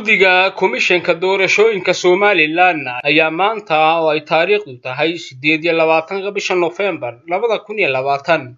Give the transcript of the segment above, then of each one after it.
guddiga komishanka doorashooyinka Somaliland ayaa maanta oo ay taariikhdu tahay 28 bisha November 2020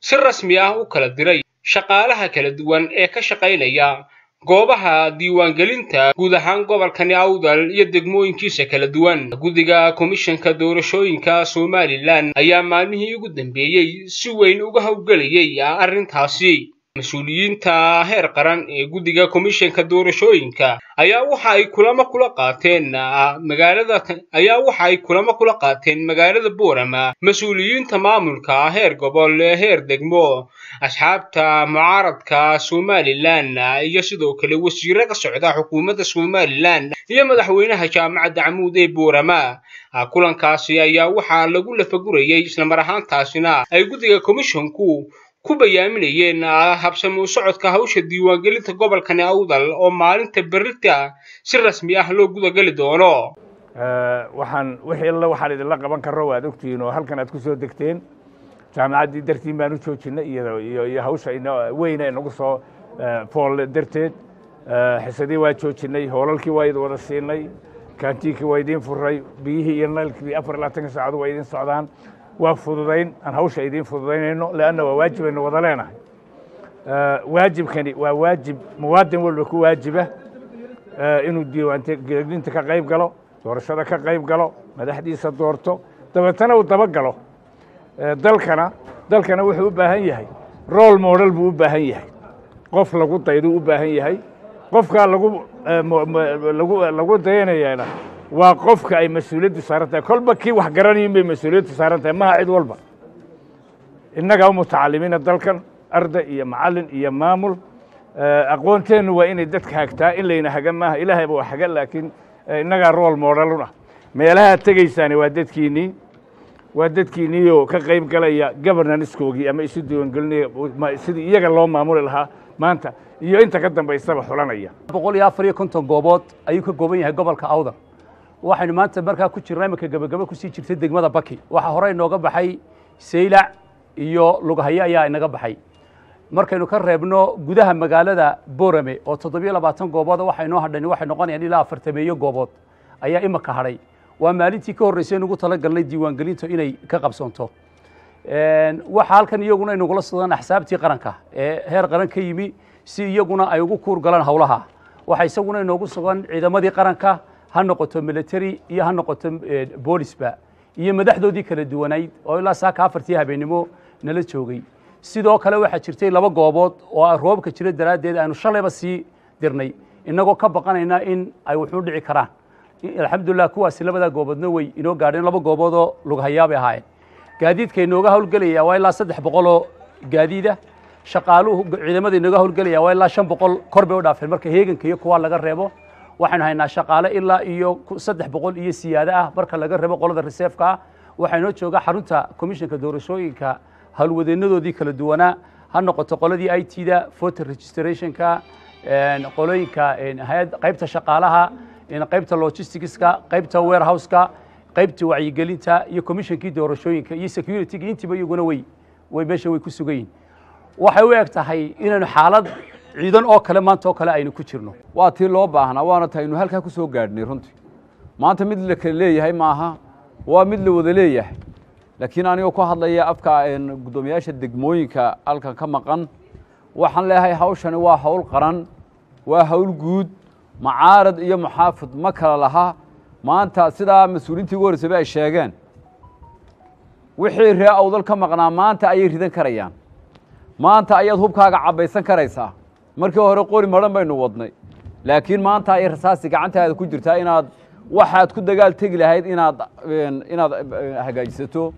si rasmi ah u kala diray shaqaalaha kala duwan ee ka shaqeynaya goobaha diiwaangelinta guud ahaan gobolka Awdal iyo degmooyinkiisa kala duwan. Guddiga komishanka doorashooyinka Somaliland ayaa maalmihii ugu dambeeyay si weyn uga hawlgelayay arrintaasi. Mas'uuliyiinta heer qaran ee guddiga komishanka doorashooyinka ayaa waxa ay kulama kula qaateen magaalada Boorama, mas'uuliyiinta maamulka heer gobol heer degmo, asxaabta mucaaradka Somaliland iyo sidoo kale wasiirada ka socda xukuumadda Somaliland iyo madaxweynaha jaamacadda Camuud ee Boorama. Kulankaasi ayaa waxa lagu lafagurayay isla mar ahaantaasina ay guddiga komishanku ku bayaaminayeen habsamo socodka hawsha diiwaangelinta gobolka Awdal oo maalinta berrita si rasmi ah loo gudagali doono. Waxaan wixii waxaan idinla qaban karo waad ogtiin oo halkan aad ku soo degteen jaamacaddii dartiin baan u joojinay iyo hawsha weyn ee nagu soo fool darteed xisadii waa joojinay hoolalkii waa idin wada siinay kaantiinkii waa idin furay biyihii iyo nalkii 24 saacadood waa idin socdaan. وفضلين أن هوش أيدين فضلين إنه لأنه واجب إنه وضلينا واجب كني وواجب مواد ولوك واجبه إنه ديو أنت كغيب قالوا ورشة كغيب قالوا ما ده حديث الدورته تبتنا وتبقى قالوا دل كنا وحب بهاي رول مورال بهاي قف لقو طيدو بهاي قف قال لقو دينا يعني وقفك أي مسؤولية صارت كل بكي وحجراني بمسؤولية صارت ما عيد والبا إنك أو متعلمين الدلكن أرد يا معلم يا مامل أقونتين وإن ادتك هكتا إلا إن هجمها إلا هيبوا حاجة لكن إنك رول مورالنا ما لها تجي ساني ودتكيني وكقيم كلا جبرنا نسكوجي أما يسدون قلني ما يسد يجا الله مامل لها ما أنت يو أنت قدم بيصبح ولا نيا بقول يا فريق كنتم جوبات أيكم جوبين هجبل كأوضة waxaan maanta barka ku jirnay marka gabagaba ku sii jirtay degmada Baki waxa hore inooga baxay Seylac iyo Lugahaye ayaa inaga baxay markaynu ka reebno gudaha magaalada Boorame oo 27 goobood waxa inoo hadhan waxa noqonayaan ilaa 40 goobood ayaa imaka haray waa maalintii ka horeysay ugu tala galnay diiwaan gelinta inay ka qabsoonto waxa halkan iyaguna inagula sodaan xisaabtii qaranka ee heer qaran ka yimi si iyaguna ay ugu kuur galaan hawlaha waxa isaguna inoogu sugan ciidamadii qaranka هنقطة ملتري يهنقطة بوليس بقى يمدح دودي كردوانيد أو لا ساكا فرتيها بينمو نلتشوغي سيدو كلا واحد شرتي لبا جوابات وروب كشرة دراد ديد أنا شلي بسي درني إنكو كبقنا هنا إن أي وحود عكران الحمد لله كوا سلبا دا جوابات نوي إنه قارن لبا جواباتو لغهيا بهاي جديد كإنه جهول قلي أو لا صدح بقوله جديدة شقالوه عندما ذي نجهول قلي أو لا شم بقول كربو دا في المركز هيجن كيو كوا لقى ريبو waxaan haynaa shaqaale ilaa iyo 300 iyo siyaad ah marka laga rabo qolada reserve-ka waxaanu joogaa xarunta komishanka doorashooyinka halwadeenadoodii kala duwana ha noqoto qoladii IT-da voter registration-ka qoloyinka qaybta shaqaalaha qaybta logistics-ka qaybta warehouse-ka qaybta wacyigelinta iyo komishankii doorashooyinka iyo security-ga intiba iyaguna way meesha way ku sugayeen waxay u eg tahay inaan xaalad ciidan oo kale maanta oo kale aynu ku jirno waa tii loo baahnaa waana taaynu halka ku soo gaadhnay runtii maanta mid la kale leeyahay maaha waa mid la wada leeyahay laakiin anigu ku hadlayaa afka in guddoomiyaasha degmooyinka halka ka maqan waxaan leeyahay hawshani waa hawl qaran waa hawl guud mucaarad iyo muxaafid ma kala laha maanta sida mas'uuliyiintii ugu horeysay ay sheegeen wixii reer Awdal ka maqnaa maanta ayay ridan karayaan maanta ayaad hubkaaga cabaysan karaysaa markii hore qoori maran baynu wadnay laakiin maanta ay rasaasi gacantaada ku jirtaa inaad waxaad ku dagaal tagi lahayd inaad hagaajisato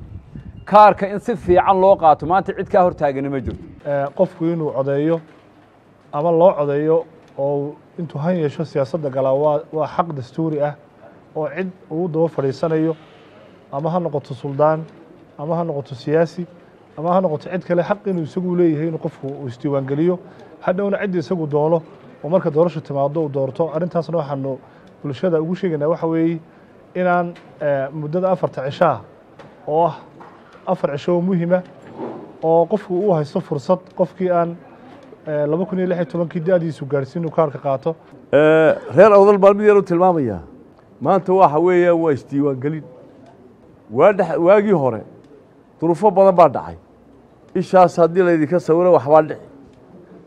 kaarka in si fiican loo qaato maanta cid ka hortaagana ma jirto qofku inuu codeeyo ama loo codeeyo oo intuu han yeesho siyaasadda galaa waa xaq dastuuri ah oo cid uu daba fadhiisanayo ama ha noqoto suldaan ama ha noqoto siyaasi ama ha noqoto cid kale xaq inuu isagu leeyahay inuu qofku uu isdiiwaangeliyo hadawna cid isagu doono oo marka doorasho timaado uu doorto arintaasna waxaanu bulshada ugu sheegaynaa waxa weey inaan muddada 4 cishaa oo 4 cisho muhiim ah oo qofku uu haysto fursad qofkii aan 2016 da'diisu gaarsiin kaarka qaato reer awdal balmideeru tilmaamaya maanta waxa weeye waa istiwaan galin waagi hore duruufo badan baa dhacay ishaas hadii la idinka sawiro wax baa dhici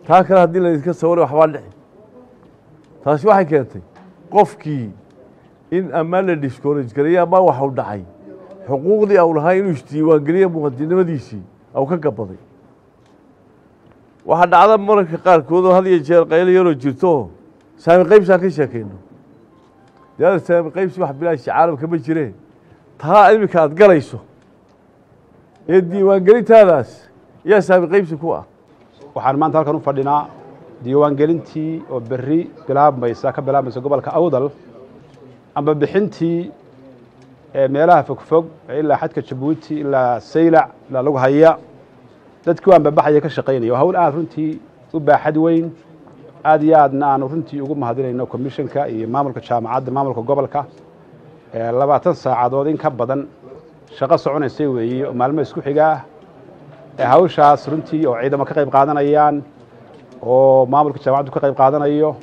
taa kale hadii la idinka sawiro wax baa dhici taasi waxay keentay qofkii in ama la discourage gariya ma waxa uu dhacay xuquuqdii aw lahayn inuu istiwaan galiyo muqadimadiisii aw ka gabaday waxa dhacda mararka qaar koodo had iyo jeer qayl yaro jirto saami qaybsan ka sheekayno yaar saami qaybsi wax bilaash caalamka ma jireen taa imika aad galayso ee diiwaan galitaadaas yaa saami qaybsi ku ah waxaan maanta halkan u fadhinaa diiwaan gelintii oo berri bilaabmaysa ka bilaabmaysa gobolka awdal amba bixintii ee meelaha fogfog ilaa xadka Jabuuti ilaa Saylac ilaa lagu haya dadku aan babaxay ka shaqeynay hawl aad runtii u baaxad weyn aad iyo aadna aan runtii ugu mahadinayno commissionka iyo maamulka jaamacadda maamulka gobolka 20 saacadood in ka badan shaqo soconaysay weeyo maalmo isku xiga hawshaas runtii oo ciidamo ka qayb qaadanayaan oo maamulka jaamacaddu ka qayb qaadanayo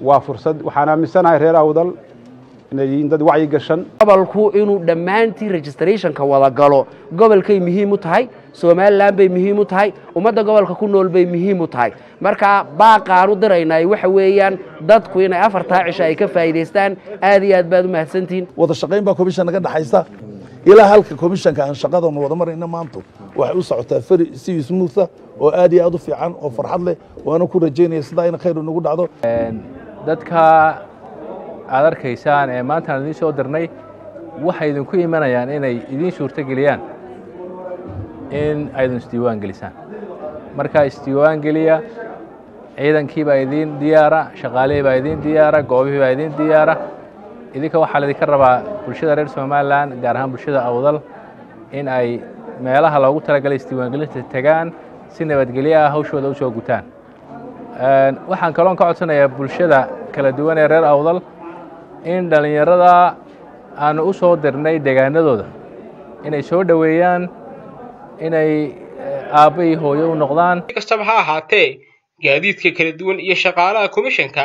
waa fursad waxaan aaminsanahay reer awdal inay dad wacyi gashan abalku inuu dhamaantii registrationka wada galo gobolkay muhiim u tahay Soomaaliland bay muhiim u tahay umada gobolka ku nool bay muhiim u tahay marka baaqaan u diraynay waxa weeyaan dadku inay 4 cisha ay ka faa'iideystaan aad iyo aad baad u mahadsantiin wada shaqeyn baa commissionka dhaxaysa ila halka commissionka aan shaqada wada marayna maanto waxa uu socotaa fari si smooth ah oo aad iyo aad u fiican oo farxad leh waana ku rajeynay sida in khayr nagu dhacdo dadka aad arkaysaan ee maanta aan soo dirnay waxay idinku iimanayaan inay idin suurta galiyaan in ay istiwaan gelisaan marka istiwaan geliya ciidankiiba idin diyaara shaqaaleeba idin diyaara goobihiiba idin diyaara idinka waxa la idinka rabaa bulshada reer Soomaaliland gaar ahaan bulshada awdal in ay meelaha loogu talagalay istiwaan gelinta tagaan si nabadgelyo ah hawshooda u soo gutaan waxaan kaloo ka codsanayaa bulshada kala duwan ee reer awdal in dhalinyarada aan u soo dirnay deegaanadooda inay soo dhaweeyaan inay aabay hooyo u noqdaan kastaba ha ahaatee gaadiidka kala duwan iyo shaqaalaha commissionka